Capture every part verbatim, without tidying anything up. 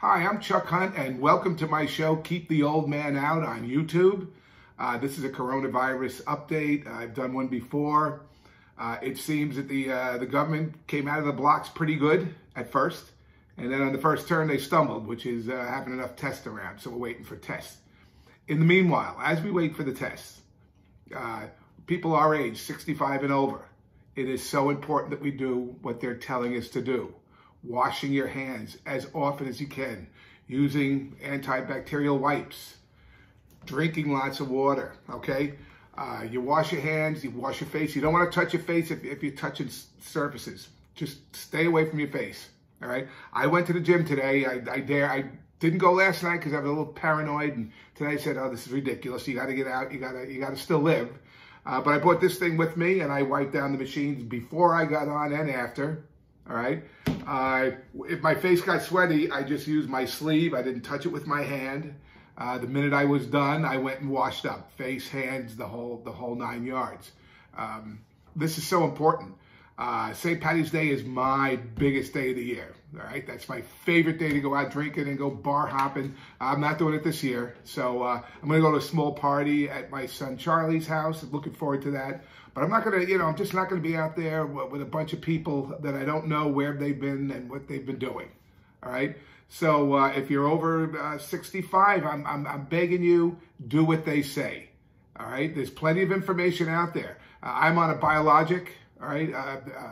Hi, I'm Chuck Hunt, and welcome to my show, Keep the Old Man Out on YouTube. Uh, this is a coronavirus update. I've done one before. Uh, it seems that the, uh, the government came out of the blocks pretty good at first, and then on the first turn they stumbled, which is uh, having enough tests around, so we're waiting for tests. In the meanwhile, as we wait for the tests, uh, people our age, sixty-five and over, it is so important that we do what they're telling us to do. Washing your hands as often as you can, using antibacterial wipes, drinking lots of water, okay? Uh, you wash your hands, you wash your face. You don't want to touch your face if, if you're touching surfaces. Just stay away from your face, all right? I went to the gym today. I, I dare, I didn't go last night because I was a little paranoid, and today I said, oh, this is ridiculous. You got to get out. You got to, you got to still live. Uh, but I brought this thing with me, and I wiped down the machines before I got on and after, all right? Uh, if my face got sweaty, I just used my sleeve. I didn't touch it with my hand. Uh, the minute I was done, I went and washed up. Face, hands, the whole the whole nine yards. Um, this is so important. Uh, Saint Patty's Day is my biggest day of the year. All right, that's my favorite day to go out drinking and go bar hopping. I'm not doing it this year, so uh, I'm going to go to a small party at my son Charlie's house. I'm looking forward to that, but I'm not going to, you know, I'm just not going to be out there with a bunch of people that I don't know where they've been and what they've been doing. All right, so uh, if you're over uh, sixty-five, I'm, I'm I'm begging you, do what they say. All right, there's plenty of information out there. Uh, I'm on a biologic. All right, uh, uh,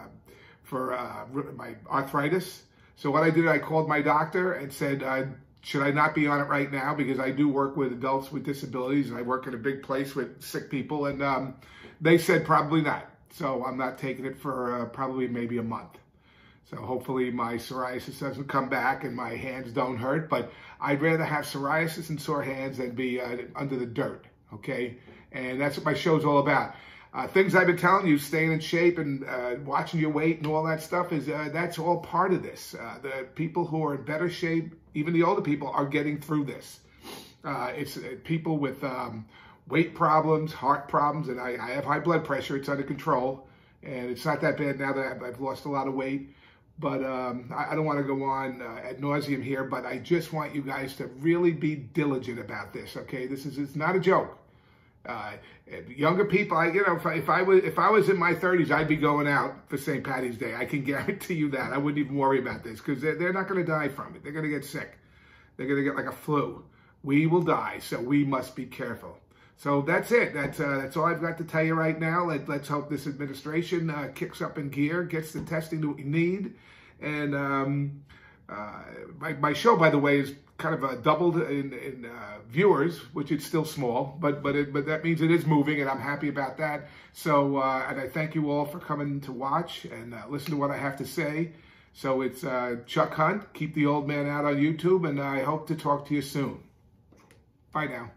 for uh, my arthritis. So what I did, I called my doctor and said, uh, should I not be on it right now? Because I do work with adults with disabilities, and I work in a big place with sick people. And um, they said probably not. So I'm not taking it for uh, probably maybe a month. So hopefully my psoriasis doesn't come back and my hands don't hurt. But I'd rather have psoriasis and sore hands than be uh, under the dirt, okay? And that's what my show's all about. Uh, things I've been telling you, staying in shape and uh, watching your weight and all that stuff, is uh, that's all part of this. Uh, the people who are in better shape, even the older people, are getting through this. Uh, it's uh, people with um, weight problems, heart problems, and I, I have high blood pressure. It's under control, and it's not that bad now that I've, I've lost a lot of weight. But um, I, I don't want to go on uh, ad nauseum here, but I just want you guys to really be diligent about this, okay? This is it's not a joke. Uh, younger people, I, you know, if I, if I was if I was in my thirties, I'd be going out for Saint Patty's Day. I can guarantee you that. I wouldn't even worry about this because they're, they're not going to die from it. They're going to get sick. They're going to get like a flu. We will die, so we must be careful. So that's it. That's uh, that's all I've got to tell you right now. Let, let's hope this administration uh, kicks up in gear, gets the testing that we need. And um, uh, my, my show, by the way, is kind of uh, doubled in, in uh, viewers, which it's still small, but but it, but that means it is moving, and I'm happy about that. So, uh, and I thank you all for coming to watch and uh, listen to what I have to say. So it's uh, Chuck Hunt, Keep the Old Man Out on YouTube, and I hope to talk to you soon. Bye now.